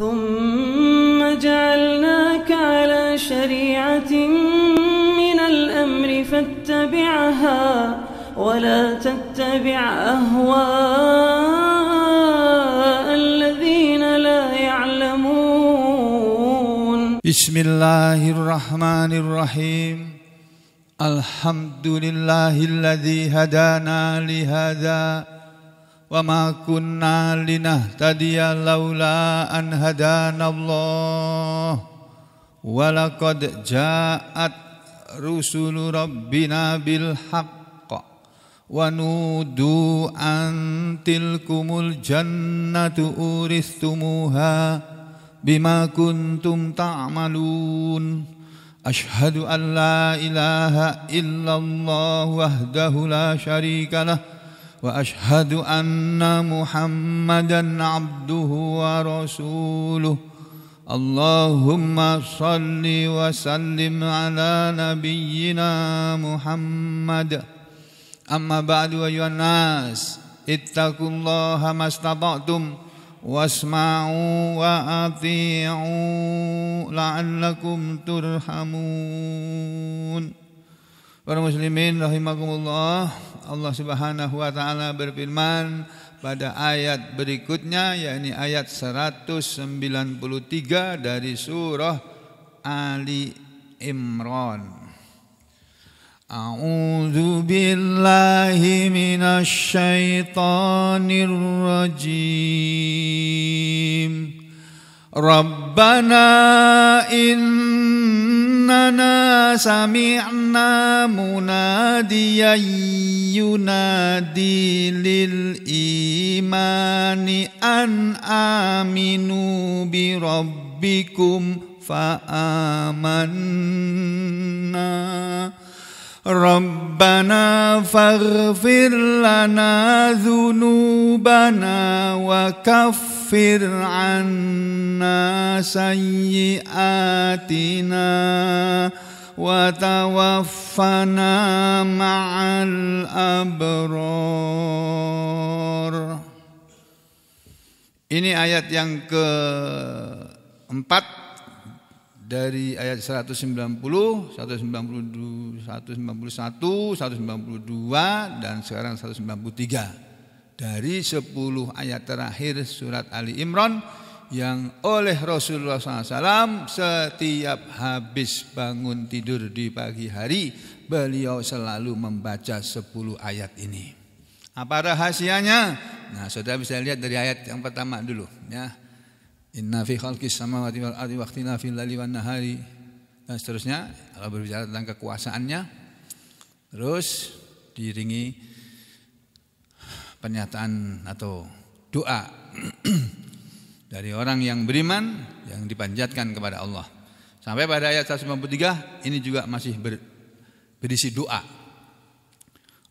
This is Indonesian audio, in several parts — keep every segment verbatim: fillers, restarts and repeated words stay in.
ثم جعلناك على شريعة من الأمر فاتبعها ولا تتبع أهواء الذين لا يعلمون. بسم الله الرحمن الرحيم. الحمد لله الذي هدانا لهذا وما كنا لنهتدي لولا أن هدانا الله ولقد جاءت رسل ربنا بالحق ونودوا أن تلكم الجنة أورثتموها بما كنتم تعملون. أشهد أن لا إله إلا الله وحده لا شريك له وأشهد أن محمدا عبده ورسوله. اللهم صل وسلم على نبينا محمد. أما بعد أيها الناس اتقوا الله ما استطعتم واسمعوا وأطيعوا لعلكم ترحمون. Para muslimin rahimakumullah, Allah Subhanahu wa taala berfirman pada ayat berikutnya, yakni ayat seratus sembilan puluh tiga dari surah Ali Imran. A'udzu billahi minasy syaithanir rajim. Rabbana innana sami'na munadiyan yunadi lil imani an aminu bi rabbikum fa amanna. Rabbana faghfir lana dhunubana wa kaffir anna sayyiatina wa tawaffana ma'al abrar. Ini ayat yang keempat dari ayat seratus sembilan puluh, seratus sembilan puluh, seratus sembilan puluh satu, seratus sembilan puluh dua, dan sekarang seratus sembilan puluh tiga. Dari sepuluh ayat terakhir surat Ali Imran yang oleh Rasulullah shallallahu alaihi wasallam setiap habis bangun tidur di pagi hari, beliau selalu membaca sepuluh ayat ini. Apa rahasianya? Nah, saudara bisa lihat dari ayat yang pertama dulu, ya. Inna fi khalqis samawati wal ardi wa ikhtilafil laili wan nahari, dan seterusnya. Allah berbicara tentang kekuasaannya, terus diiringi pernyataan atau doa dari orang yang beriman yang dipanjatkan kepada Allah. Sampai pada ayat seratus sembilan puluh tiga ini juga masih ber, berisi doa.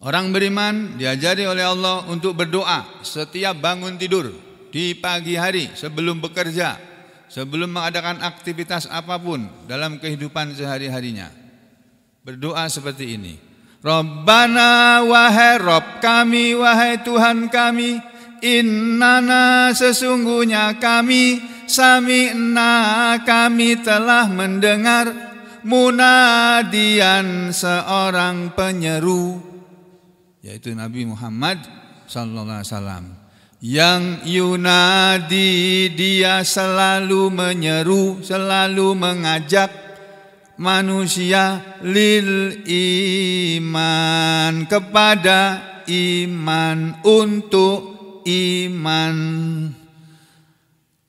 Orang beriman diajari oleh Allah untuk berdoa setiap bangun tidur, di pagi hari, sebelum bekerja, sebelum mengadakan aktivitas apapun dalam kehidupan sehari-harinya. Berdoa seperti ini. Rabbana, wahai Rabb kami, wahai Tuhan kami, innana sesungguhnya kami, sami'na kami telah mendengar, munadian seorang penyeru, yaitu Nabi Muhammad sallallahu alaihi wasallam, yang yunadi dia selalu menyeru, selalu mengajak manusia, lil iman, kepada iman, untuk iman.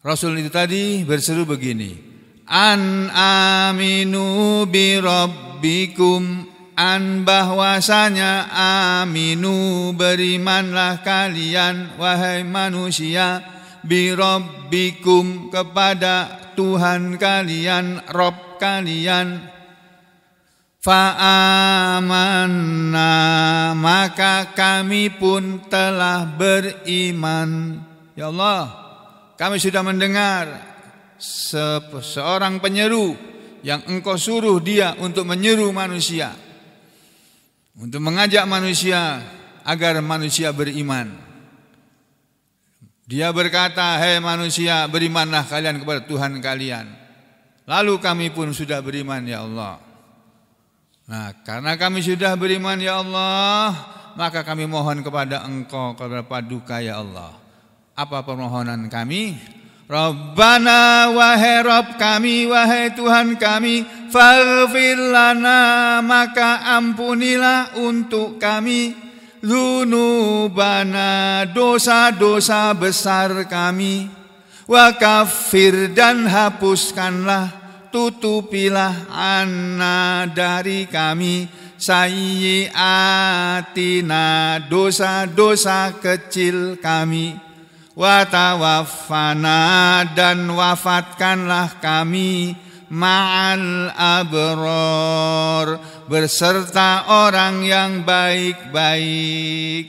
Rasul itu tadi berseru begini, an aminu bi rabbikum, an bahwasanya aminu berimanlah kalian wahai manusia, bi rabbikum kepada Tuhan kalian, Rabb kalian, fa amanna maka kami pun telah beriman. Ya Allah, kami sudah mendengar seorang penyeru yang engkau suruh dia untuk menyeru manusia, untuk mengajak manusia agar manusia beriman. Dia berkata, "Hei manusia, berimanlah kalian kepada Tuhan kalian." Lalu kami pun sudah beriman, ya Allah. Nah, karena kami sudah beriman, ya Allah, maka kami mohon kepada Engkau, kepada Paduka, ya Allah. Apa permohonan kami? Rabbana, wahai Rabb kami, wahai Tuhan kami, faghfir lana, maka ampunilah untuk kami dzunubana, dosa-dosa besar kami, wa kaffir, dan hapuskanlah, tutupilah anna, dari kami, sayyiatina, dosa-dosa kecil kami, watawafana, dan wafatkanlah kami ma'al abror, berserta orang yang baik-baik.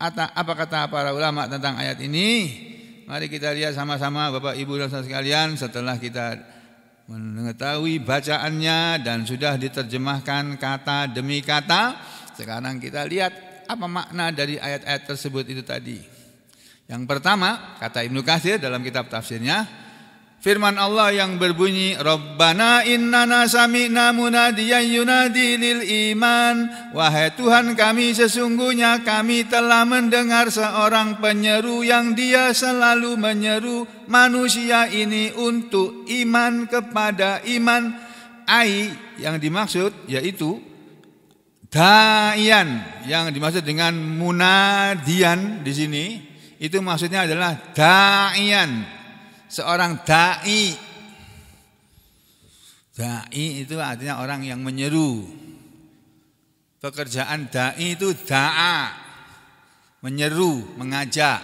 Apa kata para ulama tentang ayat ini? Mari kita lihat sama-sama, Bapak Ibu dan saudara sekalian, setelah kita mengetahui bacaannya dan sudah diterjemahkan kata demi kata, sekarang kita lihat apa makna dari ayat-ayat tersebut itu tadi. Yang pertama, kata Ibnu Katsir dalam kitab tafsirnya, firman Allah yang berbunyi, Rabbana innana sami'na munadiyan yunadi lil iman, wahai Tuhan kami, sesungguhnya kami telah mendengar seorang penyeru yang dia selalu menyeru manusia ini untuk iman kepada iman. Ai yang dimaksud yaitu da'ian, yang dimaksud dengan munadiyan di sini itu maksudnya adalah da'ian, seorang da'i. Da'i itu artinya orang yang menyeru. Pekerjaan da'i itu da'a, menyeru, mengajak,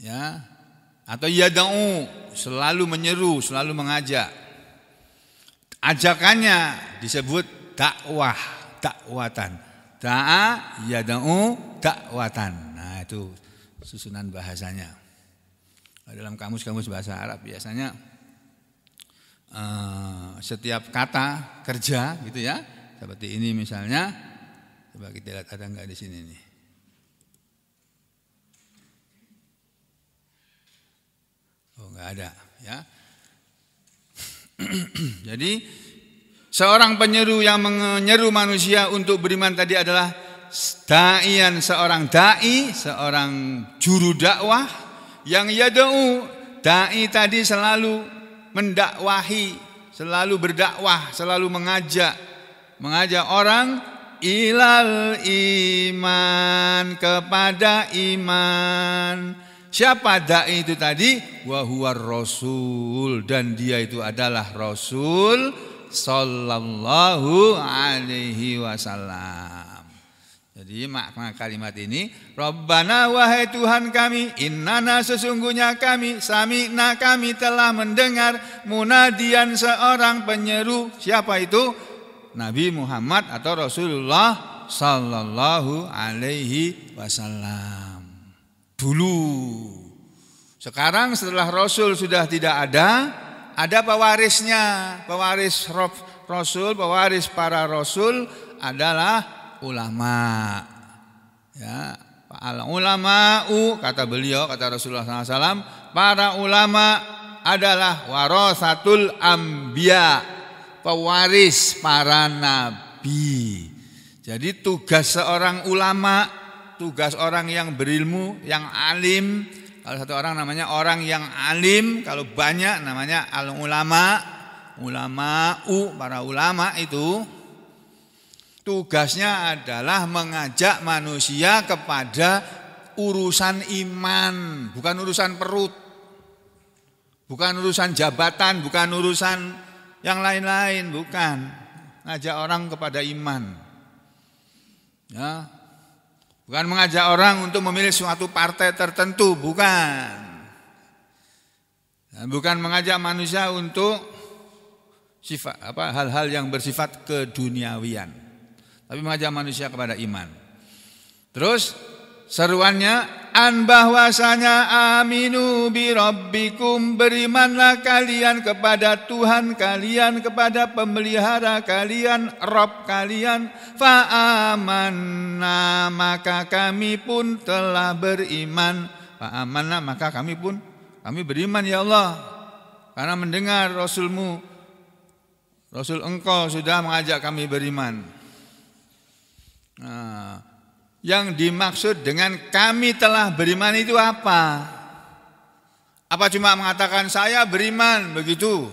ya, atau yada'u, selalu menyeru, selalu mengajak. Ajakannya disebut dakwah, dakwatan. Da'a, yada'u, dakwatan. Nah, itu susunan bahasanya. Dalam kamus-kamus bahasa Arab biasanya uh, setiap kata kerja gitu ya, seperti ini misalnya, coba kita lihat ada nggak di sini nih. Oh, nggak ada ya. Jadi seorang penyeru yang menyeru manusia untuk beriman tadi adalah da'ian, seorang da'i, seorang juru dakwah. Yang yada'u, da'i tadi selalu mendakwahi, selalu berdakwah, selalu mengajak, mengajak orang ilal iman, kepada iman. Siapa da'i itu tadi? Wa huwar rasul, dan dia itu adalah rasul sallallahu alaihi wasallam. Jadi makna kalimat ini, Rabbana, wahai Tuhan kami, innana, sesungguhnya kami, sami'na, kami telah mendengar munadian, seorang penyeru. Siapa itu? Nabi Muhammad atau Rasulullah sallallahu alaihi wasallam. Dulu. Sekarang setelah Rasul sudah tidak ada, ada pewarisnya, pewaris Rasul, pewaris para Rasul adalah ulama. Ya, al-ulama'u, kata beliau, kata Rasulullah shallallahu alaihi wasallam, para ulama adalah warasatul ambiya, pewaris para nabi. Jadi tugas seorang ulama, tugas orang yang berilmu, yang alim. Kalau satu orang namanya orang yang alim, kalau banyak namanya al-ulama, ulama'u, para ulama itu tugasnya adalah mengajak manusia kepada urusan iman, bukan urusan perut, bukan urusan jabatan, bukan urusan yang lain-lain, bukan. Ngajak orang kepada iman. Ya. Bukan mengajak orang untuk memilih suatu partai tertentu, bukan. Bukan mengajak manusia untuk sifat apa hal-hal yang bersifat keduniawian, tapi mengajak manusia kepada iman. Terus seruannya, an, bahwasanya aminu bi rabbikum, berimanlah kalian kepada Tuhan kalian, kepada pemelihara kalian, Rabb kalian, fa amanna, maka kami pun telah beriman, Fa'amanna, maka kami pun kami beriman ya Allah, karena mendengar Rasulmu, Rasul engkau sudah mengajak kami beriman. Nah, yang dimaksud dengan kami telah beriman itu apa? Apa cuma mengatakan saya beriman begitu?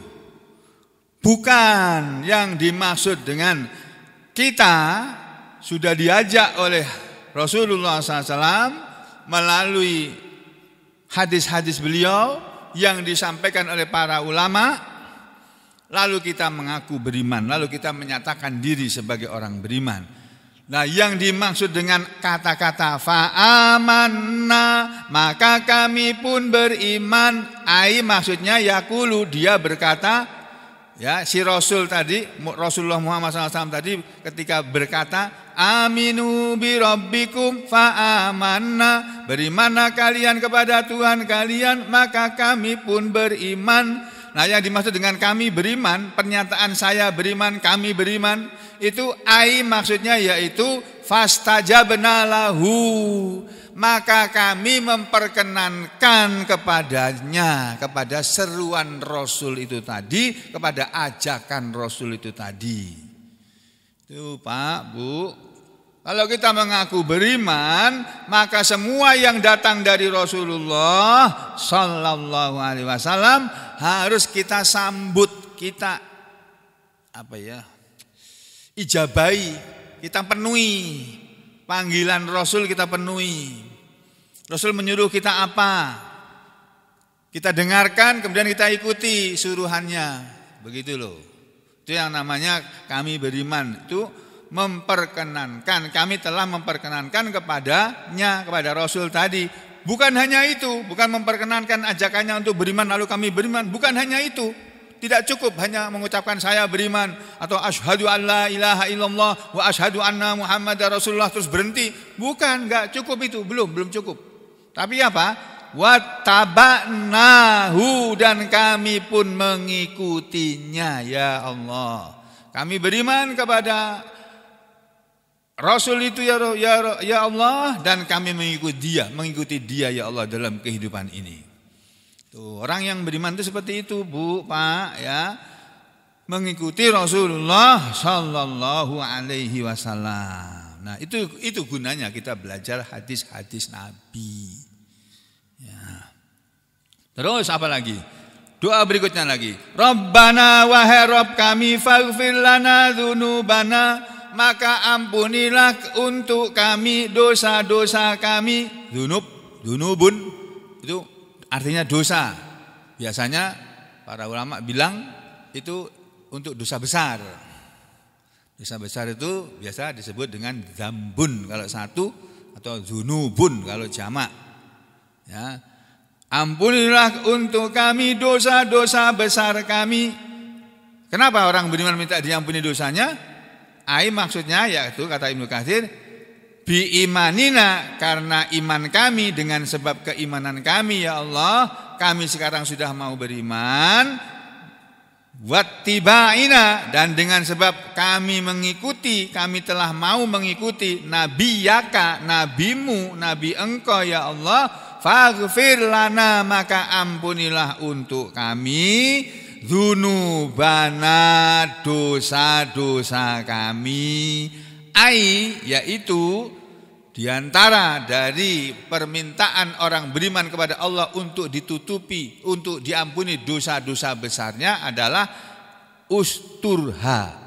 Bukan. Yang dimaksud dengan kita sudah diajak oleh Rasulullah shallallahu alaihi wasallam melalui hadis-hadis beliau yang disampaikan oleh para ulama, lalu kita mengaku beriman, lalu kita menyatakan diri sebagai orang beriman. Nah, yang dimaksud dengan kata-kata fa'amanna, maka kami pun beriman, ai maksudnya yaqulu, dia berkata, ya si Rasul tadi, Rasulullah Muhammad shallallahu alaihi wasallam tadi ketika berkata aminu bi rabbikum fa'amanna, berimanlah kalian kepada Tuhan kalian maka kami pun beriman. Nah, yang dimaksud dengan kami beriman, pernyataan saya beriman, kami beriman, itu ai maksudnya yaitu fastajabna lahu, maka kami memperkenankan kepadanya, kepada seruan Rasul itu tadi, kepada ajakan Rasul itu tadi. Itu Pak, Bu. Kalau kita mengaku beriman, maka semua yang datang dari Rasulullah Sallallahu Alaihi Wasallam harus kita sambut, kita apa ya, ijabai, kita penuhi panggilan Rasul, kita penuhi. Rasul menyuruh kita apa? Kita dengarkan, kemudian kita ikuti suruhannya, begitu loh. Itu yang namanya kami beriman, itu memperkenankan, kami telah memperkenankan kepadanya, kepada Rasul tadi. Bukan hanya itu, bukan memperkenankan ajakannya untuk beriman lalu kami beriman, bukan hanya itu. Tidak cukup hanya mengucapkan saya beriman atau asyhadu an la ilaha illallah wa asyhadu anna muhammadar rasulullah terus berhenti. Bukan, enggak cukup itu, belum, belum cukup. Tapi apa? Wattaba'nahu, dan kami pun mengikutinya ya Allah. Kami beriman kepada Rasul itu ya, ya, ya Allah, dan kami mengikuti dia, mengikuti dia ya Allah dalam kehidupan ini. Tuh, orang yang beriman itu seperti itu, Bu, Pak, ya. Mengikuti Rasulullah Shallallahu Alaihi Wasallam. Nah, itu itu gunanya kita belajar hadis-hadis Nabi. Ya. Terus apa lagi? Doa berikutnya lagi. Rabbana wahai Rabb kami faghfir lana dzunubana, maka ampunilah untuk kami dosa-dosa kami. Dzunub, dzunubun itu artinya dosa. Biasanya para ulama bilang itu untuk dosa besar. Dosa besar itu biasa disebut dengan dzambun kalau satu, atau dzunubun kalau jamak. Ya. Ampunilah untuk kami dosa-dosa besar kami. Kenapa orang beriman minta diampuni dosanya? Ai maksudnya yaitu kata Ibnu Katsir, bi imanina, karena iman kami, dengan sebab keimanan kami ya Allah, kami sekarang sudah mau beriman. Wattibaina, dan dengan sebab kami mengikuti, kami telah mau mengikuti nabiyaka, nabimu, nabi engkau ya Allah. Faghfir lana, maka ampunilah untuk kami dzunubana, dosa-dosa kami. Ai yaitu diantara dari permintaan orang beriman kepada Allah untuk ditutupi, untuk diampuni dosa-dosa besarnya adalah usturha,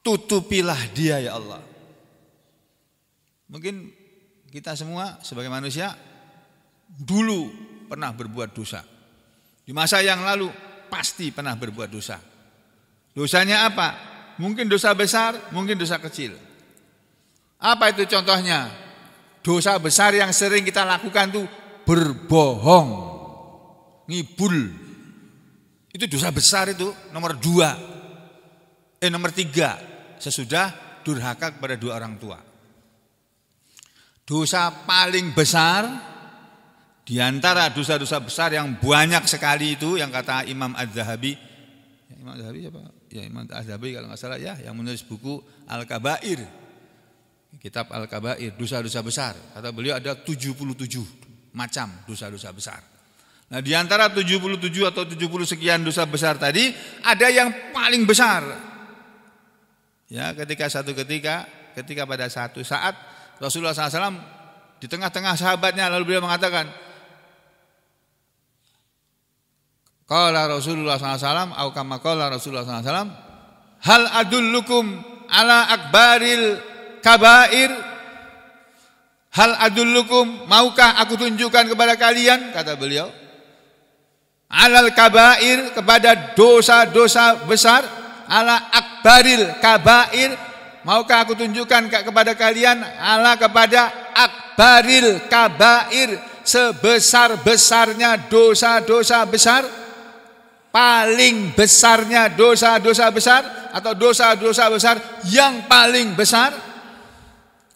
tutupilah dia ya Allah. Mungkin kita semua sebagai manusia dulu pernah berbuat dosa, di masa yang lalu pasti pernah berbuat dosa. Dosanya apa? Mungkin dosa besar, mungkin dosa kecil. Apa itu contohnya? Dosa besar yang sering kita lakukan tuh berbohong, ngibul. Itu dosa besar, itu nomor dua. Eh nomor tiga, sesudah durhaka kepada dua orang tua. Dosa paling besar di antara dosa-dosa besar yang banyak sekali itu, yang kata Imam Az-Zahabi, ya, Imam Az-Zahabi siapa? Ya Imam Az-Zahabi kalau nggak salah ya, yang menulis buku Al-Kabair. Kitab Al-Kabair, dosa-dosa besar. Kata beliau ada tujuh puluh tujuh macam dosa-dosa besar. Nah, di antara tujuh puluh tujuh atau tujuh puluh sekian dosa besar tadi, ada yang paling besar. Ya, ketika satu ketika, ketika pada satu saat Rasulullah shallallahu alaihi wasallam di tengah-tengah sahabatnya, lalu beliau mengatakan, qala Rasulullah shallallahu alaihi wasallam, au kama qala Rasulullah shallallahu alaihi wasallam, hal adullukum ala akbaril kabair, hal adullukum, maukah aku tunjukkan kepada kalian, kata beliau, alal kabair, kepada dosa-dosa besar, ala akbaril kabair, maukah aku tunjukkan kepada kalian, ala kepada akbaril kabair, sebesar-besarnya dosa-dosa besar, paling besarnya dosa-dosa besar, atau dosa-dosa besar yang paling besar.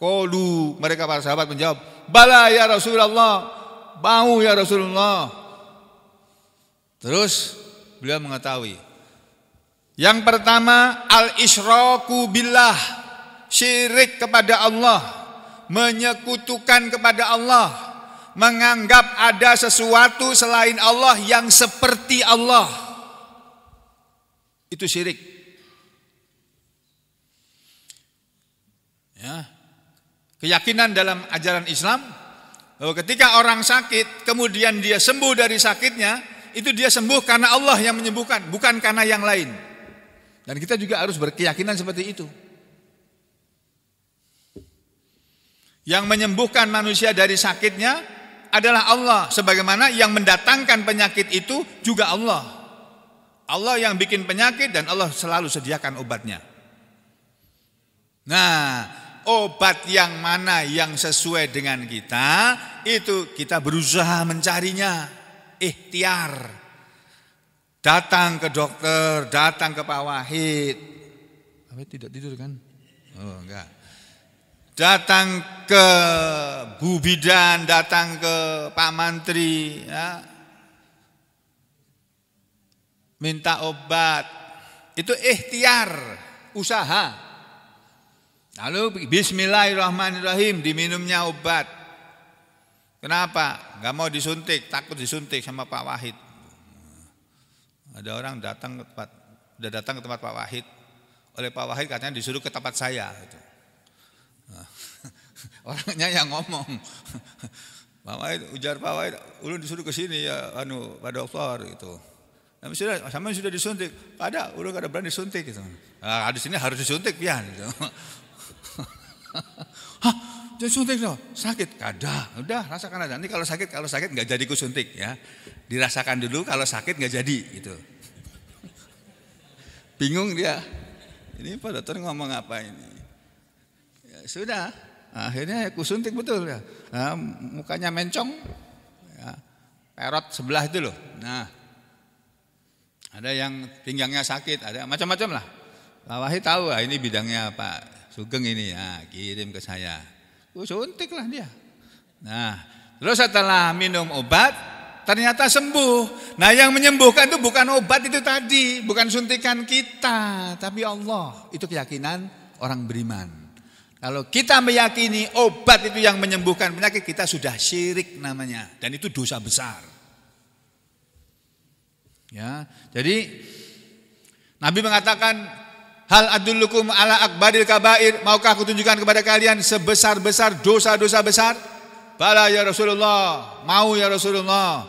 Qalu, mereka para sahabat menjawab, bala ya Rasulullah, mau ya Rasulullah. Terus beliau mengetahui, yang pertama al-isyraku billah, syirik kepada Allah, menyekutukan kepada Allah, menganggap ada sesuatu selain Allah yang seperti Allah, itu syirik. Ya, keyakinan dalam ajaran Islam bahwa ketika orang sakit kemudian dia sembuh dari sakitnya, itu dia sembuh karena Allah yang menyembuhkan, bukan karena yang lain. Dan kita juga harus berkeyakinan seperti itu. Yang menyembuhkan manusia dari sakitnya adalah Allah, sebagaimana yang mendatangkan penyakit itu juga Allah. Allah yang bikin penyakit dan Allah selalu sediakan obatnya. Nah, obat yang mana yang sesuai dengan kita, itu kita berusaha mencarinya, ikhtiar. Datang ke dokter, datang ke Pak Wahid. Wahid tidak tidur kan? Oh, enggak. Datang ke Bu Bidan, datang ke Pak Mantri, ya. Minta obat. Itu ikhtiar, usaha. Lalu bismillahirrahmanirrahim diminumnya obat. Kenapa? Gak mau disuntik, takut disuntik sama Pak Wahid. Ada orang datang ke tempat, udah datang ke tempat Pak Wahid, oleh Pak Wahid katanya disuruh ke tempat saya. Nah, orangnya yang ngomong, Pak Wahid, ujar Pak Wahid, ulun disuruh ke sini ya, anu Pak Dokter gitu. Tapi sudah, sama sudah disuntik, ada ulun kada berani disuntik gitu. Nah, di sini harus disuntik ya. Gitu. Hah, jadi suntik loh, sakit kada, udah rasakan aja. Nanti kalau sakit kalau sakit nggak jadi ku suntik ya, dirasakan dulu, kalau sakit nggak jadi gitu. Bingung dia, ini Pak Dokter ngomong apa ini? Ya, sudah, akhirnya ku suntik betul ya. Nah, mukanya mencong, ya, perot sebelah itu loh. Nah, ada yang pinggangnya sakit, ada macam-macam lah. Pak Wahid tahu, ini bidangnya Pak Sugeng ini, ya, kirim ke saya. Gue suntik lah dia. Nah, terus setelah minum obat, ternyata sembuh. Nah, yang menyembuhkan itu bukan obat itu tadi, bukan suntikan kita, tapi Allah. Itu keyakinan orang beriman. Kalau kita meyakini obat itu yang menyembuhkan penyakit, kita sudah syirik namanya, dan itu dosa besar. Ya, jadi Nabi mengatakan, hal adullukum ala akbaril kabair, maukah aku tunjukkan kepada kalian sebesar-besar dosa-dosa besar? Bala ya Rasulullah, mau ya Rasulullah.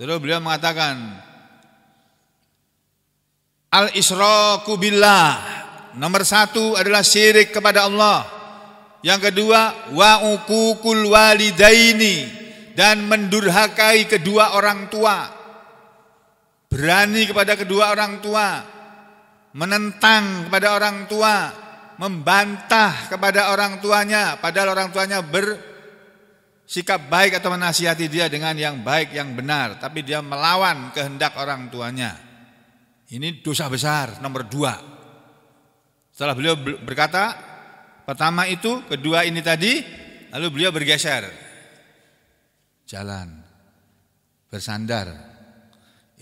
Terus beliau mengatakan, al-isyraku billah, nomor satu adalah syirik kepada Allah. Yang kedua, wa uququl walidaini, dan mendurhakai kedua orang tua, berani kepada kedua orang tua, menentang kepada orang tua, membantah kepada orang tuanya, padahal orang tuanya bersikap baik atau menasihati dia dengan yang baik, yang benar, tapi dia melawan kehendak orang tuanya. Ini dosa besar nomor dua. Setelah beliau berkata, pertama itu, kedua ini tadi, lalu beliau bergeser, jalan, bersandar.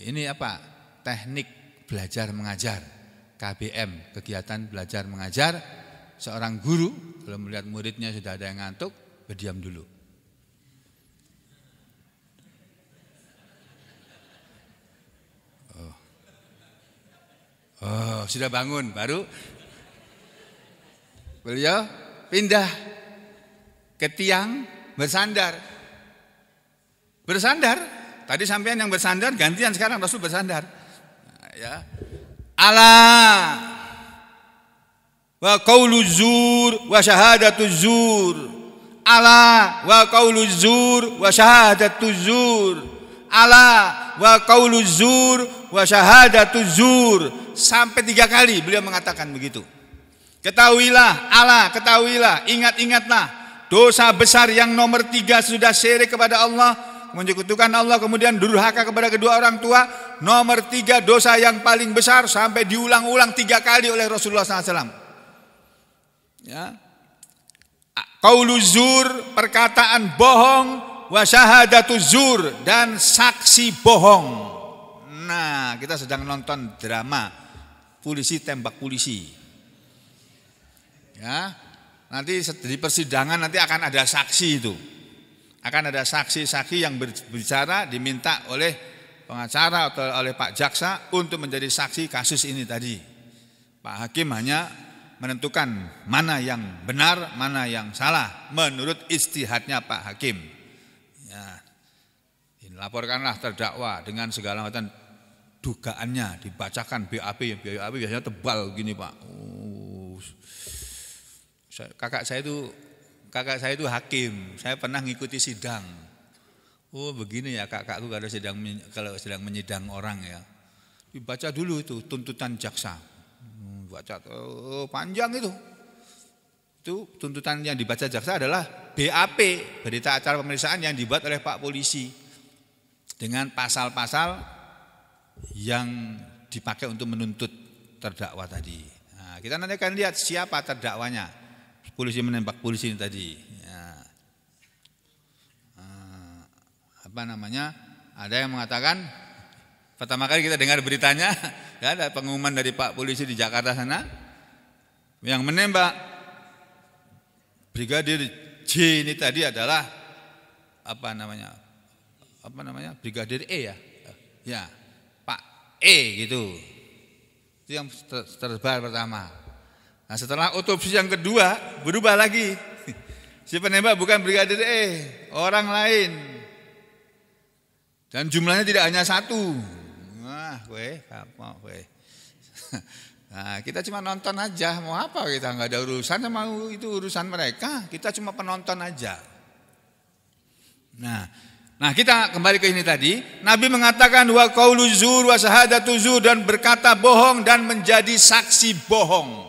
Ini apa? Teknik belajar mengajar. K B M, kegiatan belajar mengajar seorang guru kalau melihat muridnya sudah ada yang ngantuk, berdiam dulu. Oh, oh sudah bangun, baru beliau pindah ke tiang bersandar. Bersandar, tadi sampean yang bersandar, gantian sekarang Rasul bersandar. Nah, ya. Allah wa qaulu zur wa syahadatu zur, ala wa qaulu zur wa syahadatu zur, ala wa qaulu zur wa syahadatu zur, sampai tiga kali beliau mengatakan begitu. Ketahuilah, ala ketahuilah, ingat-ingatlah dosa besar yang nomor tiga sudah syirik kepada Allah, menyekutukan Allah, kemudian durhaka kepada kedua orang tua. Nomor tiga dosa yang paling besar, sampai diulang-ulang tiga kali oleh Rasulullah shallallahu alaihi wasallam. Ya. Qauluzur, perkataan bohong, wasyahadatu zur, dan saksi bohong. Nah, kita sedang nonton drama polisi tembak polisi. Ya. Nanti di persidangan nanti akan ada saksi itu. Akan ada saksi-saksi yang berbicara diminta oleh pengacara atau oleh Pak Jaksa untuk menjadi saksi kasus ini tadi. Pak Hakim hanya menentukan mana yang benar, mana yang salah menurut istihadnya Pak Hakim. Ya. Dilaporkanlah terdakwa dengan segala macam dugaannya, dibacakan B A P, B A P biasanya tebal gini Pak. Oh. Kakak saya itu, kakak saya itu hakim, saya pernah ngikuti sidang. Oh begini ya kakakku kalau sedang kalau sedang menyidang orang ya, dibaca dulu itu tuntutan jaksa. Baca oh, panjang itu. Itu tuntutan yang dibaca jaksa adalah B A P, berita acara pemeriksaan yang dibuat oleh Pak Polisi dengan pasal-pasal yang dipakai untuk menuntut terdakwa tadi. Nah, kita nanti akan lihat siapa terdakwanya. Polisi menembak polisi ini tadi. Ya. Apa namanya? Ada yang mengatakan. Pertama kali kita dengar beritanya, ya, ada pengumuman dari Pak Polisi di Jakarta sana, yang menembak Brigadir J ini tadi adalah apa namanya, apa namanya Brigadir E ya, ya Pak E gitu, itu yang tersebar pertama. Nah setelah otopsi yang kedua berubah lagi, si penembak bukan Brigadir E, orang lain, dan jumlahnya tidak hanya satu. Weh, apa, weh. Nah, kita cuma nonton aja, mau apa kita nggak ada urusan sama itu urusan mereka, kita cuma penonton aja. Nah, nah kita kembali ke ini tadi. Nabi mengatakan wa qaulu zur wa syahadatu zur, dan berkata bohong dan menjadi saksi bohong.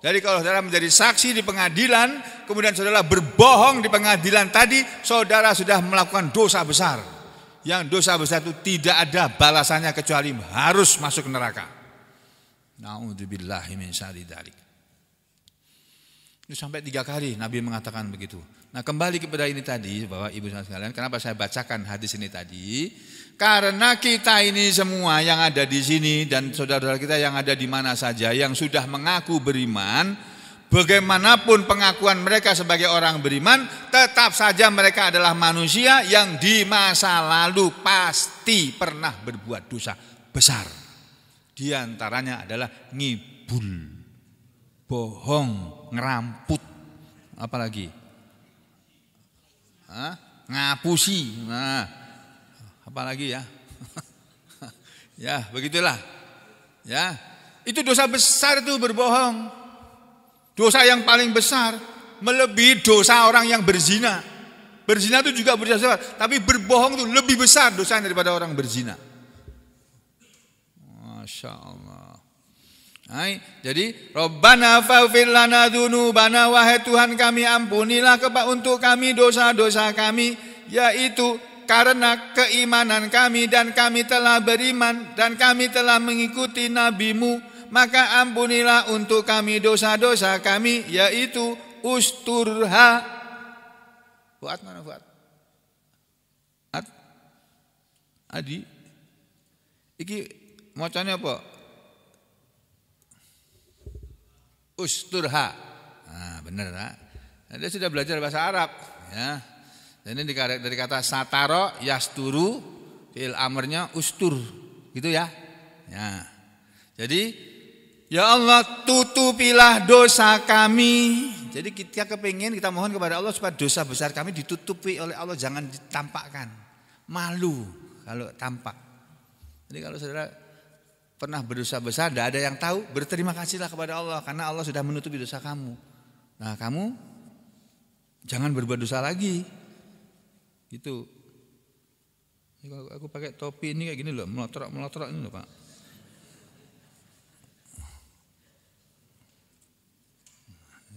Jadi kalau saudara menjadi saksi di pengadilan, kemudian saudara berbohong di pengadilan tadi, saudara sudah melakukan dosa besar. Yang dosa besar itu tidak ada balasannya kecuali harus masuk neraka. Na'udzubillahi min syarri dzalik. Itu sampai tiga kali Nabi mengatakan begitu. Nah kembali kepada ini tadi, bahwa ibu saudara sekalian, kenapa saya bacakan hadis ini tadi? Karena kita ini semua yang ada di sini dan saudara-saudara kita yang ada di mana saja yang sudah mengaku beriman, bagaimanapun pengakuan mereka sebagai orang beriman, tetap saja mereka adalah manusia yang di masa lalu pasti pernah berbuat dosa besar. Di antaranya adalah ngibul, bohong, ngeramput, apalagi Hah? ngapusi, nah, apalagi ya, ya begitulah, ya itu dosa besar itu berbohong. Dosa yang paling besar, melebihi dosa orang yang berzina. Berzina itu juga berdosa besar, tapi berbohong itu lebih besar dosanya daripada orang berzina. Masya Allah. Hai, jadi Rabbana faghfir lana dzunubana, wahai Tuhan kami ampunilah kepada untuk kami dosa-dosa kami, yaitu karena keimanan kami dan kami telah beriman dan kami telah mengikuti nabimu. Maka ampunilah untuk kami dosa-dosa kami, yaitu usturha. Fuad mana Fuad? Ad? Adi? Iki macamnya apa? Usturha. benar nak. Nah, dia sudah belajar bahasa Arab, ya. Dan ini dari kata sataro, yasturu, fiil amrnya ustur, gitu ya. Ya. Jadi, ya Allah tutupilah dosa kami. Jadi kita kepingin, kita mohon kepada Allah supaya dosa besar kami ditutupi oleh Allah, jangan ditampakkan. Malu kalau tampak. Jadi kalau saudara pernah berdosa besar, tidak ada yang tahu, berterima kasihlah kepada Allah karena Allah sudah menutupi dosa kamu. Nah kamu jangan berbuat dosa lagi. Itu. Kalau aku pakai topi ini kayak gini loh, melotrok melotrok ini loh Pak.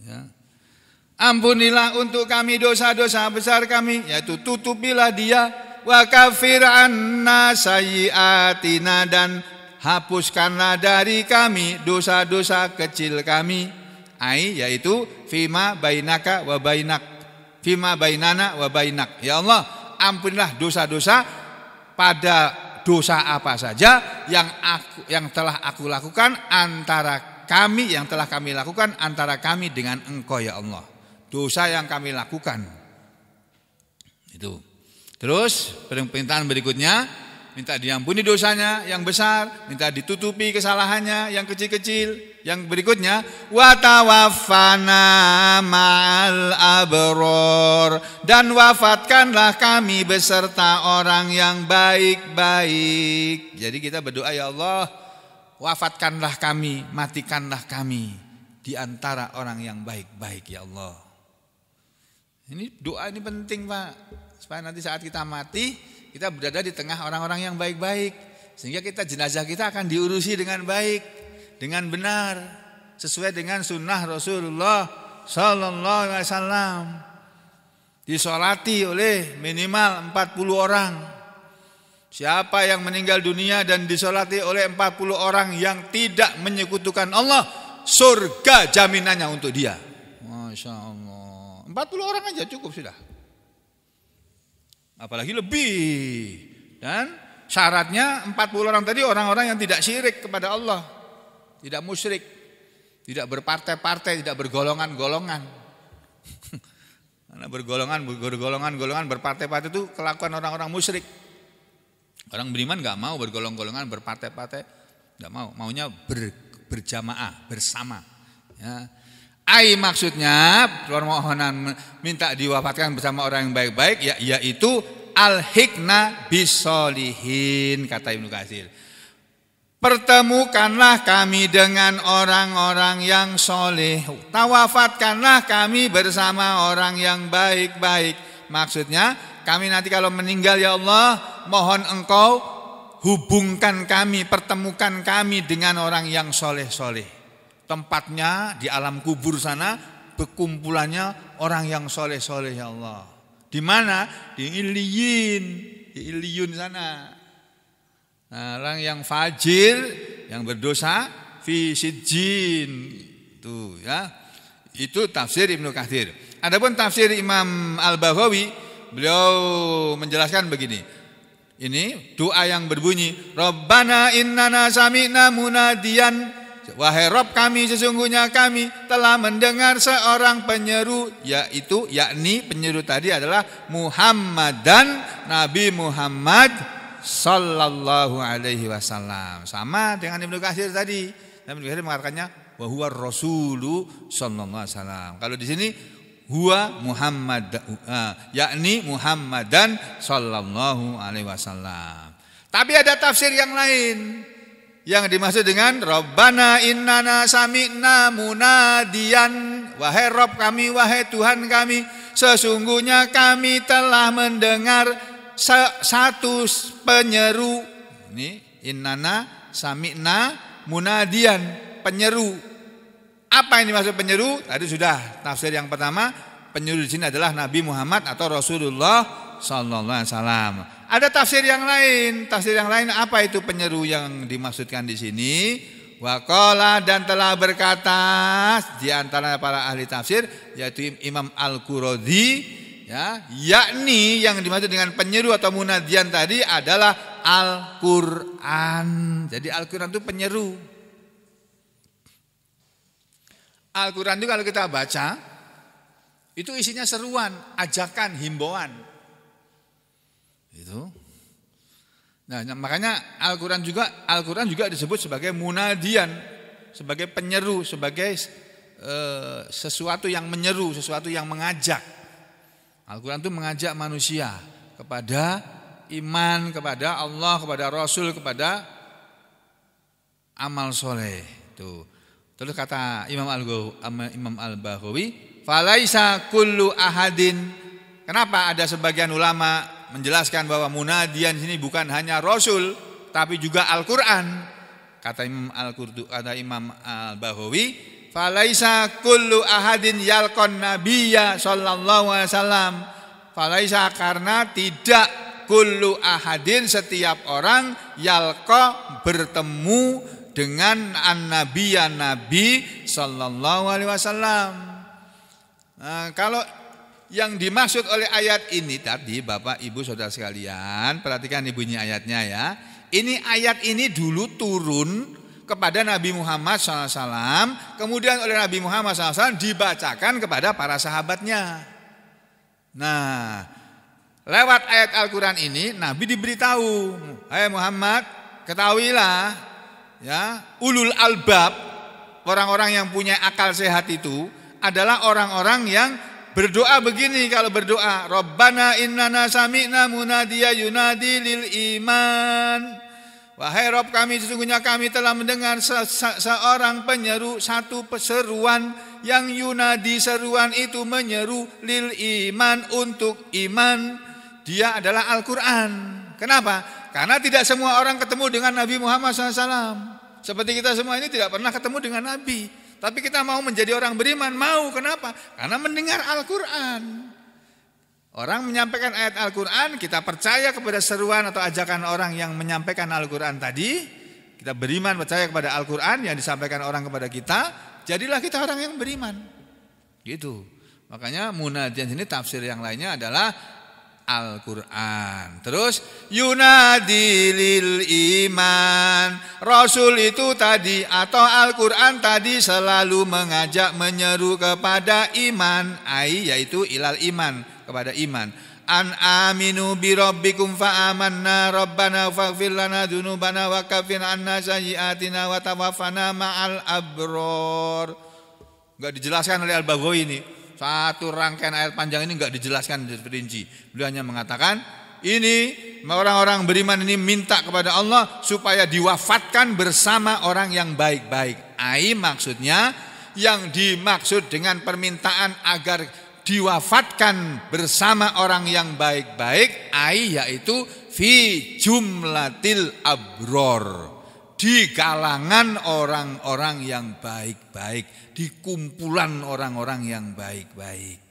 Ya. Ampunilah untuk kami dosa-dosa besar kami, yaitu tutupilah dia, wa kafir anna sayyiatina, dan hapuskanlah dari kami dosa-dosa kecil kami, ai yaitu fima bainaka wa bainak, fima bainana wa bainak. Ya Allah, ampunilah dosa-dosa pada dosa apa saja yang aku, yang telah aku lakukan antara kami, yang telah kami lakukan antara kami dengan engkau ya Allah, dosa yang kami lakukan itu. Terus permintaan berikutnya, minta diampuni dosanya yang besar, minta ditutupi kesalahannya yang kecil-kecil. Yang berikutnya, watawafana ma'al abror, dan wafatkanlah kami beserta orang yang baik-baik. Jadi kita berdoa ya Allah, wafatkanlah kami, matikanlah kami di antara orang yang baik-baik ya Allah. Ini doa ini penting Pak, supaya nanti saat kita mati kita berada di tengah orang-orang yang baik-baik, sehingga kita jenazah kita akan diurusi dengan baik, dengan benar, sesuai dengan sunnah Rasulullah Sallallahu Alaihi Wasallam, disolati oleh minimal empat puluh orang. Siapa yang meninggal dunia dan disolati oleh empat puluh orang yang tidak menyekutukan Allah, surga jaminannya untuk dia. Masya Allah, empat puluh orang aja cukup sudah, apalagi lebih. Dan syaratnya empat puluh orang tadi orang-orang yang tidak syirik kepada Allah, tidak musyrik, tidak berpartai-partai, tidak bergolongan-golongan. Karena bergolongan, bergolongan-golongan, berpartai-partai itu kelakuan orang-orang musyrik. Orang beriman nggak mau bergolong-golongan, berpartai-partai, nggak mau, maunya ber, berjamaah, bersama. Ya. Ai maksudnya permohonan minta diwafatkan bersama orang yang baik-baik, ya, yaitu al-hikna bisolihin, kata Ibnu Katsir. Pertemukanlah kami dengan orang-orang yang soleh, tawafatkanlah kami bersama orang yang baik-baik. Maksudnya kami nanti kalau meninggal ya Allah, mohon engkau hubungkan kami, pertemukan kami dengan orang yang soleh-soleh. Tempatnya di alam kubur sana, berkumpulannya orang yang soleh-soleh ya Allah. Di mana? Di Iliyyin, di Iliyun sana. Nah, orang yang fajir, yang berdosa, fi sijjin, tuh ya. Itu tafsir Ibnu Katsir. Adapun tafsir Imam Al-Baghawi, beliau menjelaskan begini. Ini doa yang berbunyi, Rabbana innana sami'na munadiyan, wahai Rabb kami, sesungguhnya kami telah mendengar seorang penyeru, yaitu yakni penyeru tadi adalah Muhammad, dan Nabi Muhammad Sallallahu Alaihi Wasallam. Sama dengan Ibnu Katsir tadi. Ibnu Katsir mengatakannya wa huwa rasulu sallallahu alaihi wasallam. Kalau di sini huwa Muhammad, uh, yakni Muhammadan sallallahu alaihi wasallam. Tapi ada tafsir yang lain yang dimaksud dengan Rabbana innana sami'na munadiyan, wahai Rabb kami, wahai Tuhan kami, sesungguhnya kami telah mendengar satu penyeru. Ini innana sami'na munadiyan, penyeru. Apa yang dimaksud penyeru? Tadi sudah tafsir yang pertama, penyeru di sini adalah Nabi Muhammad atau Rasulullah sallallahu alaihi wasallam. Ada tafsir yang lain. Tafsir yang lain apa itu penyeru yang dimaksudkan di sini? Wa qala, dan telah berkata di antara para ahli tafsir yaitu Imam Al-Quradi. Ya, yakni yang dimaksud dengan penyeru atau munadian tadi adalah Al-Qur'an. Jadi Al-Qur'an itu penyeru. Al-Qur'an itu kalau kita baca Itu isinya seruan, ajakan, himbauan. Itu. Nah, makanya Al-Qur'an juga Al-Qur'an juga disebut sebagai munadian, sebagai penyeru, sebagai e, sesuatu yang menyeru, sesuatu yang mengajak. Al-Qur'an itu mengajak manusia kepada iman, kepada Allah, kepada Rasul, kepada amal soleh. Tuh. Terus kata Imam Al-Baghawi, falaisa kullu ahadin. Kenapa ada sebagian ulama menjelaskan bahwa munadian sini bukan hanya Rasul, tapi juga Al-Quran. Kata Imam Al-Qurdu, kata Imam Al-Baghawi, falaisa kullu ahadin yalqon nabiyya sallallahu alaihi wasallam. Falaisa karena tidak kullu ahadin setiap orang yalqa bertemu dengan an-nabiyya nabi sallallahu alaihi wasallam. Nah, kalau yang dimaksud oleh ayat ini tadi, Bapak Ibu Saudara sekalian, perhatikan ibunya ayatnya ya. Ini ayat ini dulu turun kepada Nabi Muhammad shallallahu alaihi wasallam, kemudian oleh Nabi Muhammad shallallahu alaihi wasallam dibacakan kepada para sahabatnya. Nah, lewat ayat Al-Qur'an ini Nabi diberitahu, "Hai hey Muhammad, ketahuilah ya, ulul albab, orang-orang yang punya akal sehat itu adalah orang-orang yang berdoa begini kalau berdoa, Rabbana innana sami'na munadiya yunadi lil iman." Wahai Rabb kami, sesungguhnya kami telah mendengar se -se seorang penyeru, satu peseruan yang yunadi, seruan itu menyeru lil iman, untuk iman. Dia adalah Al-Quran. Kenapa? Karena tidak semua orang ketemu dengan Nabi Muhammad shallallahu alaihi wasallam. Seperti kita semua ini tidak pernah ketemu dengan Nabi. Tapi kita mau menjadi orang beriman. Mau, kenapa? Karena mendengar Al-Quran. Orang menyampaikan ayat Al-Quran, kita percaya kepada seruan atau ajakan orang yang menyampaikan Al-Quran tadi. Kita beriman, percaya kepada Al-Quran yang disampaikan orang kepada kita. Jadilah kita orang yang beriman. Gitu. Makanya munadian ini tafsir yang lainnya adalah Al-Quran. Terus yunadi lil iman. Rasul itu tadi atau Al-Quran tadi selalu mengajak, menyeru kepada iman. Ai, yaitu ilal iman, kepada iman. An aminu bi rabbikum fa amanna rabbana faghfir lana dzunubana wa kafina anna sayyi'atina wa tawaffana ma'al abror. Enggak dijelaskan oleh Al-Baghawi ini. Satu rangkaian ayat panjang ini enggak dijelaskan rinci. Beliau hanya mengatakan ini orang-orang beriman ini minta kepada Allah supaya diwafatkan bersama orang yang baik-baik. Ai maksudnya yang dimaksud dengan permintaan agar diwafatkan bersama orang yang baik-baik, ai yaitu fi jumlatil abror, di kalangan orang-orang yang baik-baik, di kumpulan orang-orang yang baik-baik.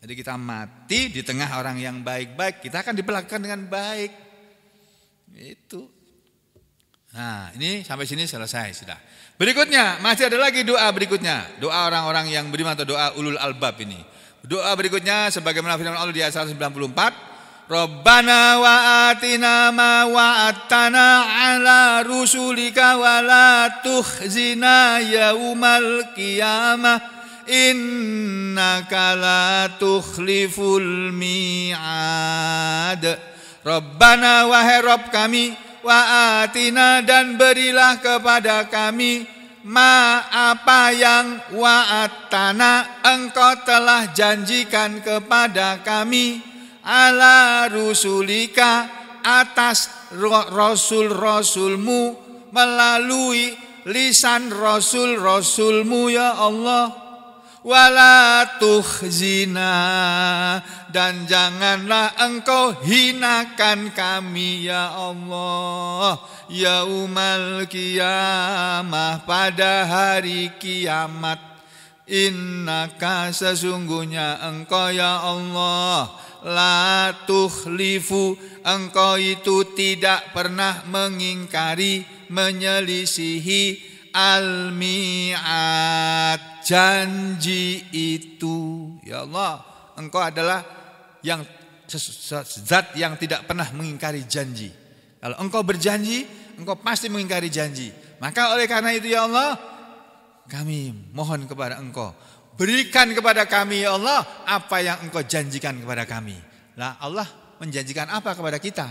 Jadi kita mati di tengah orang yang baik-baik, kita akan diperlakukan dengan baik. Itu. Nah, ini sampai sini selesai sudah. Berikutnya masih ada lagi doa berikutnya, doa orang-orang yang beriman atau doa ulul albab ini. Doa berikutnya sebagaimana firman Allah di ayat seratus sembilan puluh empat, Rabbana wa atina ma wa'atana ala rusulika wa la tukhzina yaumal qiyamah innaka la tukhliful mi'ad. Rabbana, wahai Rabb kami, wa atina, dan berilah kepada kami, ma apa yang wa'atana, engkau telah janjikan kepada kami, ala rusulika, atas rasul-rasulmu, melalui lisan rasul-rasulmu ya Allah, wala tukhzina, dan janganlah engkau hinakan kami ya Allah, yaumal qiyamah, pada hari kiamat, innaka, sesungguhnya engkau ya Allah, la tukhlifu, engkau itu tidak pernah mengingkari, menyelisihi al-mi'at, janji itu. Ya Allah, engkau adalah yang zat yang tidak pernah mengingkari janji. Kalau engkau berjanji, engkau pasti mengingkari janji. Maka oleh karena itu ya Allah, kami mohon kepada engkau, berikan kepada kami ya Allah apa yang engkau janjikan kepada kami. Nah, Allah menjanjikan apa kepada kita?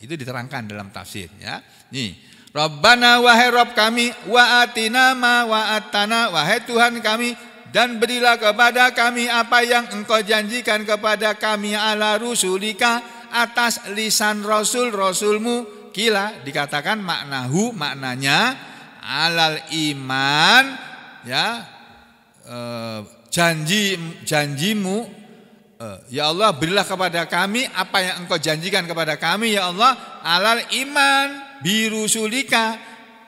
Itu diterangkan dalam tafsir ya. Nih, Rabbana wahai Rabb kami, wa atina ma wa atana, wahai Tuhan kami, dan berilah kepada kami apa yang engkau janjikan kepada kami ala rusulika, atas lisan rasul-rasulmu. Kila dikatakan maknahu, maknanya alal iman ya, e, janji janjimu e, ya Allah, berilah kepada kami apa yang engkau janjikan kepada kami ya Allah alal iman birusulika,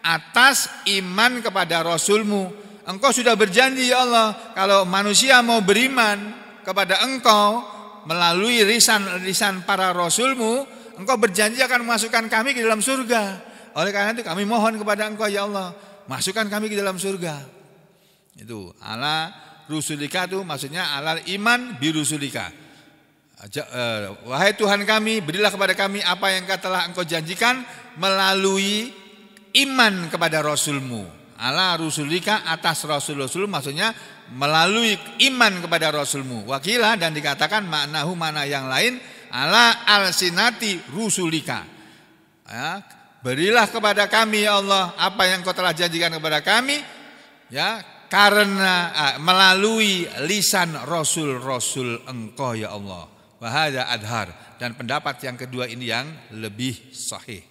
atas iman kepada Rasulmu. Engkau sudah berjanji ya Allah, kalau manusia mau beriman kepada Engkau melalui lisan-lisan para Rasulmu, Engkau berjanji akan memasukkan kami ke dalam surga. Oleh karena itu kami mohon kepada Engkau ya Allah, masukkan kami ke dalam surga. Itu ala rusulika, itu maksudnya alal iman birusulika. Wahai Tuhan kami, berilah kepada kami apa yang telah Engkau janjikan melalui iman kepada Rasulmu. Ala rusulika, atas Rasul-Rasul, maksudnya melalui iman kepada Rasulmu. Wakilah dan dikatakan maknahu, mana yang lain, ala al-sinati rusulika ya, berilah kepada kami ya Allah apa yang Engkau telah janjikan kepada kami ya, karena ah, melalui lisan Rasul-Rasul Engkau ya Allah. Wahada adhar, dan pendapat yang kedua ini yang lebih sahih.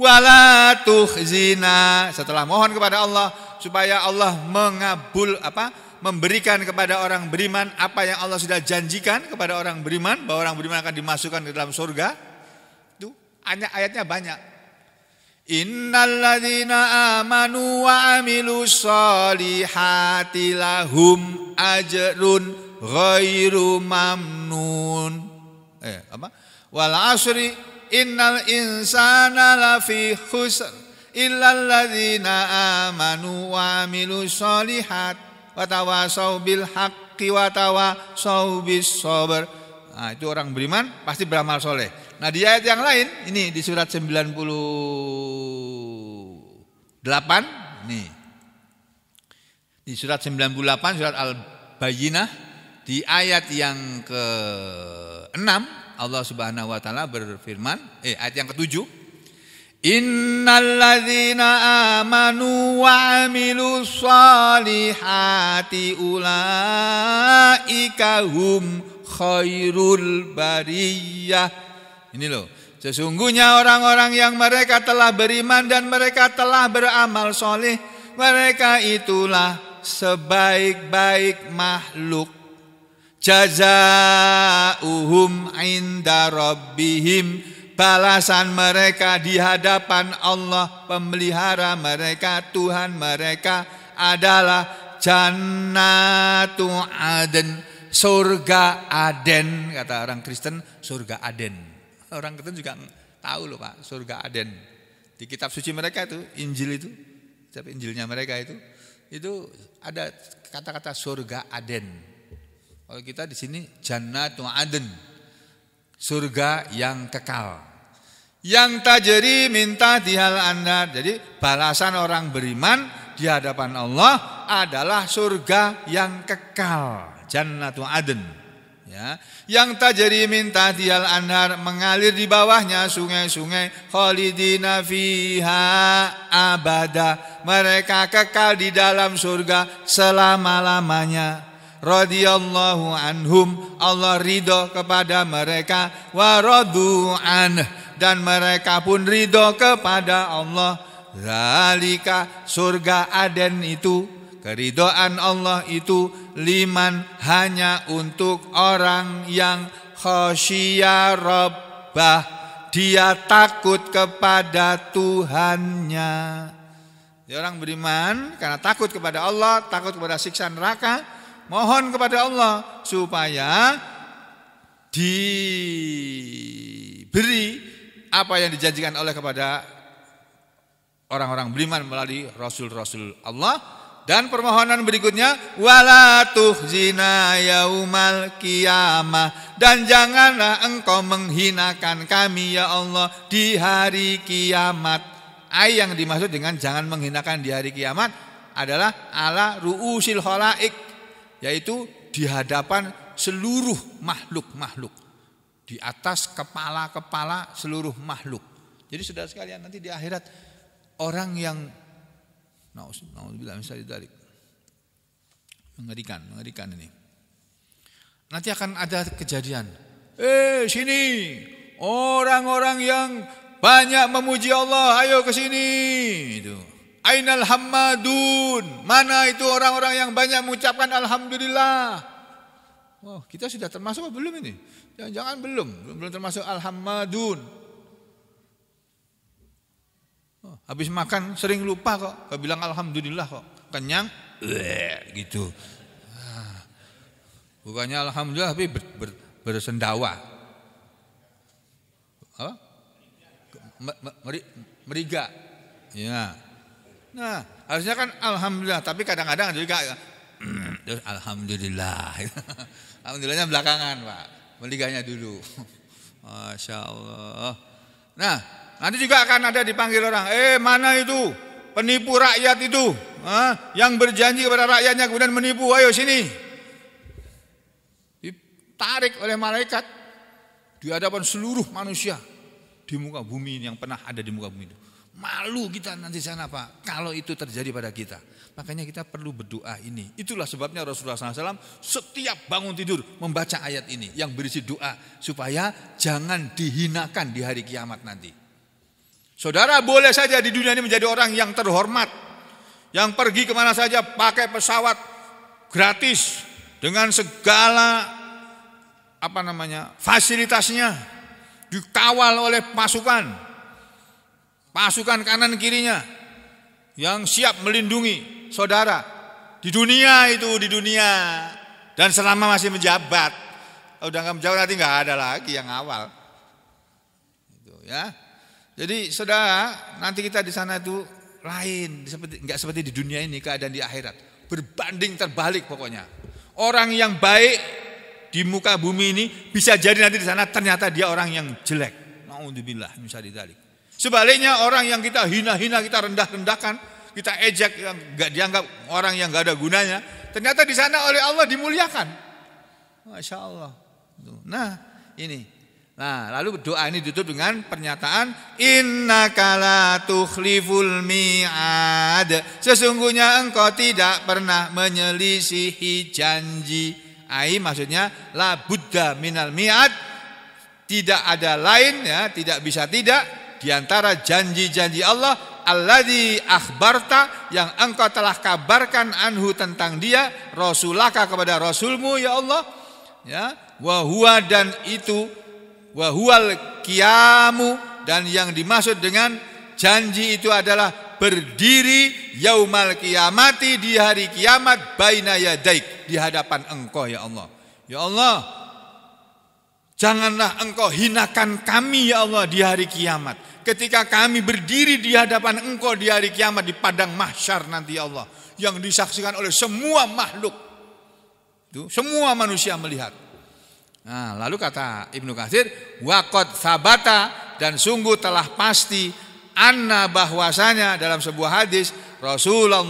Wala tuhzina, setelah mohon kepada Allah supaya Allah mengabul apa memberikan kepada orang beriman apa yang Allah sudah janjikan kepada orang beriman, bahwa orang beriman akan dimasukkan ke dalam surga. Itu ayatnya banyak. Innalladzina amanu wa amilus solihati lahum ajrun ghairu mamnun. Eh, apa? Wal asri innal insana lafi khusr illal ladzina amanu wa amilus sholihat wa tawasaw bil haqqi wa tawasaw bis sabr. Nah, itu orang beriman pasti beramal soleh. Nah, di ayat yang lain ini di surat sembilan puluh delapan nih. Di surat sembilan puluh delapan surat Al-Bayyinah, di ayat yang ke enam Allah Subhanahu wa taala berfirman, eh ayat yang ke tujuh, innalladzina amanu wa amilus solihati ulaika hum khairul bariyah. Ini loh, sesungguhnya orang-orang yang mereka telah beriman dan mereka telah beramal soleh, mereka itulah sebaik-baik makhluk. Jazaa'uhum 'inda rabbihim, balasan mereka di hadapan Allah pemelihara mereka, Tuhan mereka, adalah jannatu aden, surga Aden. Kata orang Kristen surga Aden. Orang Kristen juga tahu loh Pak, surga Aden. Di kitab suci mereka itu, Injil itu, kitab Injilnya mereka itu, itu ada kata-kata surga Aden. Kalau kita di sini jannatu aden, surga yang kekal, yang tajri minta dihal anda. Jadi balasan orang beriman di hadapan Allah adalah surga yang kekal, jannatu aden. Ya, yang tajri minta dihal anda, mengalir di bawahnya sungai-sungai, khalidina fiha abada, mereka kekal di dalam surga selama-lamanya. Radiyallahu anhum, Allah ridho kepada mereka, waradu'an, dan mereka pun ridho kepada Allah. Zalika, surga Aden itu, keridhaan Allah itu, liman, hanya untuk orang yang khasyiya rabbah, dia takut kepada Tuhannya. Jadi orang beriman karena takut kepada Allah, takut kepada siksa neraka, mohon kepada Allah supaya diberi apa yang dijanjikan oleh kepada orang-orang beriman melalui Rasul-Rasul Allah. Dan permohonan berikutnya, wala tuhzina yaumal qiyamah, dan janganlah engkau menghinakan kami ya Allah di hari kiamat. Ayat yang dimaksud dengan jangan menghinakan di hari kiamat adalah ala ru'usil khalaik, yaitu di hadapan seluruh makhluk-makhluk, di atas kepala-kepala seluruh makhluk. Jadi saudara sekalian, nanti di akhirat orang yang naudzubillah misalnya ditarik, mengerikan, mengerikan ini. Nanti akan ada kejadian, eh sini orang-orang yang banyak memuji Allah, ayo ke sini. Itu. Ainal hammadun, mana itu orang-orang yang banyak mengucapkan alhamdulillah? Wah, kita sudah termasuk apa belum ini? Jangan-jangan belum, belum termasuk alhammadun. Oh, habis makan sering lupa kok, gak bilang alhamdulillah kok. Kenyang, gitu. Bukannya alhamdulillah tapi ber, ber, bersendawa. Apa? Meri, meriga. Ya. Nah, harusnya kan alhamdulillah, tapi kadang-kadang juga terus alhamdulillah. Alhamdulillahnya belakangan, Pak. Meriganya dulu. Masya Allah. Nah, nanti juga akan ada dipanggil orang, eh mana itu penipu rakyat itu, Hah? yang berjanji kepada rakyatnya kemudian menipu, ayo sini. Tarik oleh malaikat di hadapan seluruh manusia di muka bumi yang pernah ada di muka bumi itu. Malu kita nanti sana, Pak, kalau itu terjadi pada kita. Makanya kita perlu berdoa ini. Itulah sebabnya Rasulullah shallallahu alaihi wasallam setiap bangun tidur membaca ayat ini yang berisi doa supaya jangan dihinakan di hari kiamat nanti. Saudara boleh saja di dunia ini menjadi orang yang terhormat, yang pergi kemana saja pakai pesawat gratis dengan segala apa namanya fasilitasnya, dikawal oleh pasukan pasukan kanan kirinya yang siap melindungi saudara di dunia itu, di dunia dan selama masih menjabat. Kalau udah nggak menjabat nanti nggak ada lagi yang awal itu ya. Jadi saudara nanti kita di sana itu lain, seperti nggak seperti di dunia ini, keadaan di akhirat berbanding terbalik. Pokoknya orang yang baik di muka bumi ini bisa jadi nanti di sana ternyata dia orang yang jelek. Naudzubillah misalnya ditarik. Sebaliknya orang yang kita hina-hina, kita rendah-rendahkan, kita ejek, yang nggak dianggap orang yang nggak ada gunanya, ternyata di sana oleh Allah dimuliakan. Masya Allah. Nah ini. Nah lalu doa ini ditutup dengan pernyataan innaka la tukhliful mi'ad. Sesungguhnya engkau tidak pernah menyelisihi janji. Ai maksudnya la buddha minal mi'ad, tidak ada lain ya, tidak bisa tidak di antara janji-janji Allah alladzi akhbarta, yang engkau telah kabarkan anhu tentang dia rasulaka kepada rasulmu ya Allah ya, wa huwa dan itu wa huwal qiyamu, dan yang dimaksud dengan janji itu adalah berdiri yaumal kiamati di hari kiamat baina yadaik, di hadapan engkau ya Allah. Ya Allah, janganlah engkau hinakan kami ya Allah di hari kiamat. Ketika kami berdiri di hadapan engkau di hari kiamat di padang mahsyar nanti ya Allah, yang disaksikan oleh semua makhluk. Itu semua manusia melihat. Nah, lalu kata Ibnu Katsir, waqad sabata, dan sungguh telah pasti anna, bahwasanya dalam sebuah hadis Rasulullah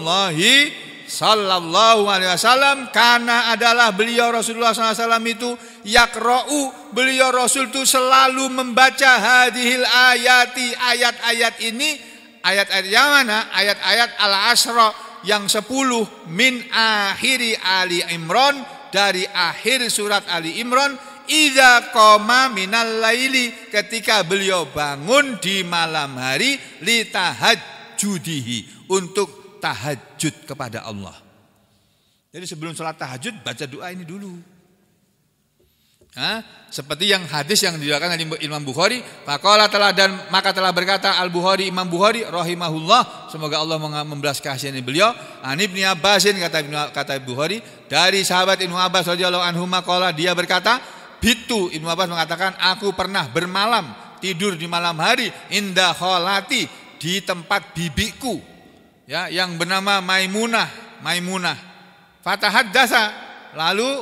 sallallahu alaihi wasallam karena adalah beliau Rasulullah sallallahu alaihi wasallam itu yakra'u, beliau Rasul itu selalu membaca hadhil ayati, ayat-ayat ini, ayat-ayat yang mana? Ayat-ayat al-asra yang sepuluh min akhiri Ali Imran, dari akhir surat Ali Imran. Idza qama minal laili, ketika beliau bangun di malam hari litahajjudihi, untuk tahajud kepada Allah. Jadi sebelum sholat tahajud baca doa ini dulu. Hah? Seperti yang hadis yang diriwayatkan oleh Imam Bukhari, faqala telah dan maka telah berkata Al-Bukhari, Imam Bukhari rahimahullah, semoga Allah membelas kasihani beliau, an Ibnu Abbasin, kata kata Bukhari dari sahabat Ibnu Abbas radhiyallahu anhuma, qala dia berkata Bitu, Ibnu Abbas mengatakan, aku pernah bermalam, tidur di malam hari, inda kholati, di tempat bibiku, ya, yang bernama Maimunah, Maimunah. Fatahaddatsa, lalu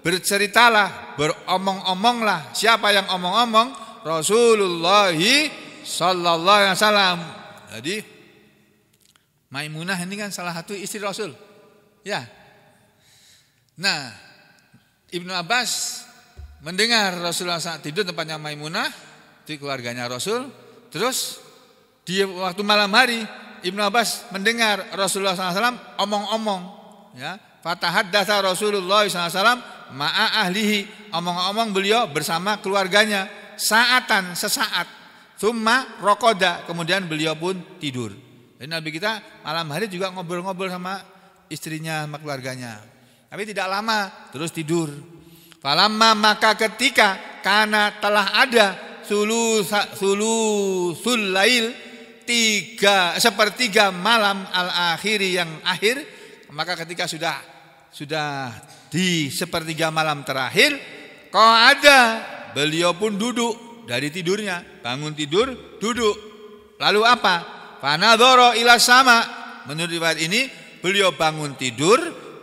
berceritalah, beromong-omonglah. Siapa yang omong-omong? Rasulullah sallallahu alaihi wasallam. Jadi Maimunah ini kan salah satu istri Rasul, ya. Nah, Ibnu Abbas mendengar Rasulullah saat tidur tempatnya Maimunah, itu keluarganya Rasul. Terus dia waktu malam hari Ibnu Abbas mendengar Rasulullah shallallahu alaihi wasallam omong-omong, ya, fatahad dasar Rasulullah shallallahu alaihi wasallam ma'a ahlihi, omong-omong beliau bersama keluarganya saatan sesaat, thumma rokoda, kemudian beliau pun tidur. Jadi Nabi kita malam hari juga ngobrol-ngobrol sama istrinya, sama keluarganya, tapi tidak lama terus tidur. Falamma, maka ketika karena telah ada sulusul lail, tiga sepertiga malam al akhiri yang akhir, maka ketika sudah sudah di sepertiga malam terakhir, kau ada beliau pun duduk dari tidurnya, bangun tidur duduk, lalu apa, fanadhara ila sama, menurut riwayat ini beliau bangun tidur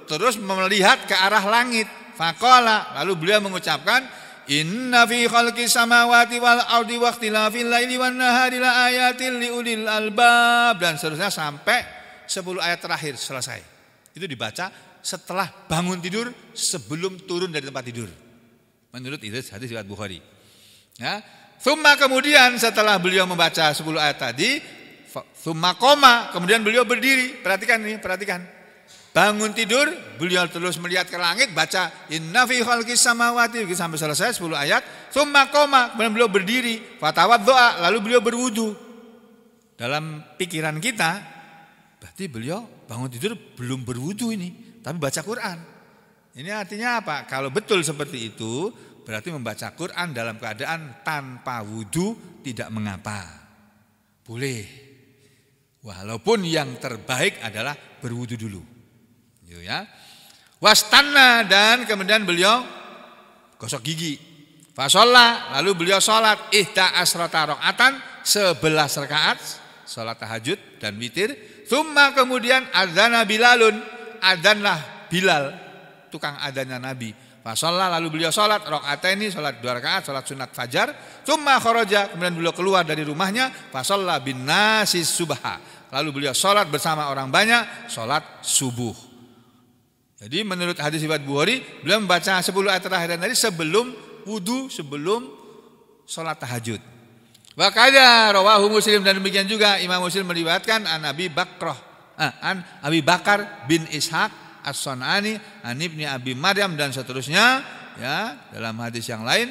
terus melihat ke arah langit, faqala, lalu beliau mengucapkan, inna fi khalqis samawati wal ardi wakhtilafil laili wan nahari la ayatin liulil albab, dan seterusnya sampai sepuluh ayat terakhir selesai. Itu dibaca setelah bangun tidur sebelum turun dari tempat tidur. Menurut itu hadis riwayat Bukhari. Ya, thumma, kemudian setelah beliau membaca sepuluh ayat tadi, thumma qoma, kemudian beliau berdiri. Perhatikan nih, perhatikan. Bangun tidur, beliau terus melihat ke langit, baca inna fi khalqis samawati sampai selesai sepuluh ayat. Tsumma qoma, kemudian beliau berdiri, fatawaddoa, lalu beliau berwudu. Dalam pikiran kita, berarti beliau bangun tidur belum berwudu ini, tapi baca Quran. Ini artinya apa? Kalau betul seperti itu, berarti membaca Quran dalam keadaan tanpa wudu tidak mengapa. Boleh. Walaupun yang terbaik adalah berwudu dulu. Ya, wastana, dan kemudian beliau gosok gigi, fasolah, lalu beliau sholat ihda asrata rakaatan, sebelas rakaat sholat tahajud dan witir. Tsumma, kemudian adzana bilalun, adzanlah Bilal, tukang adzannya Nabi, fasolah, lalu beliau sholat rakaataini, sholat dua rakaat, sholat sunat fajar. Tsumma kharaja, kemudian beliau keluar dari rumahnya, fasolah bin nasi subha, lalu beliau sholat bersama orang banyak sholat subuh. Jadi menurut hadis riwayat Bukhari, beliau membaca sepuluh ayat terakhir tadi sebelum wudu, sebelum sholat tahajud. Wa qala rawahu Muslim, dan demikian juga Imam Muslim meriwayatkan an Abi Bakrah, eh, an Abi Bakar bin Ishaq As-Sunani, an Ibni Abi Maryam, dan seterusnya, ya, dalam hadis yang lain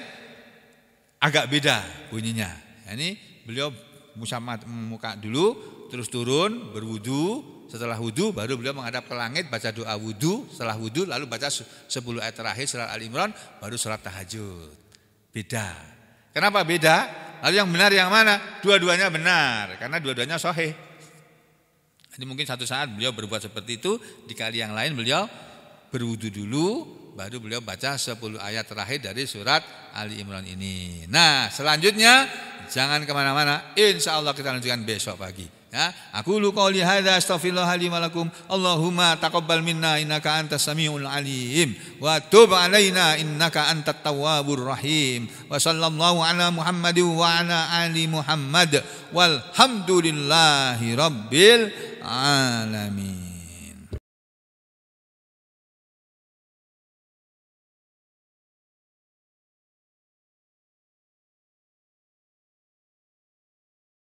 agak beda bunyinya. Ini beliau musamat muka dulu, terus turun berwudu. Setelah wudhu baru beliau menghadap ke langit, baca doa wudhu, setelah wudhu lalu baca sepuluh ayat terakhir surah Ali 'Imran, baru sholat tahajud. Beda. Kenapa beda? Lalu yang benar yang mana? Dua-duanya benar, karena dua-duanya sahih. Jadi mungkin satu saat beliau berbuat seperti itu, di kali yang lain beliau berwudhu dulu, baru beliau baca sepuluh ayat terakhir dari surat Ali 'Imran ini. Nah, selanjutnya jangan kemana-mana, insya Allah kita lanjutkan besok pagi. Ya, aku lu qauli hadza astaghfirullah li wa lakum Allahumma taqabbal minna innaka antas samiul alim wa tub alaina innaka antat tawwabur rahim wa sallallahu ala Muhammadin wa ala ali Muhammad walhamdulillahi rabbil alamin.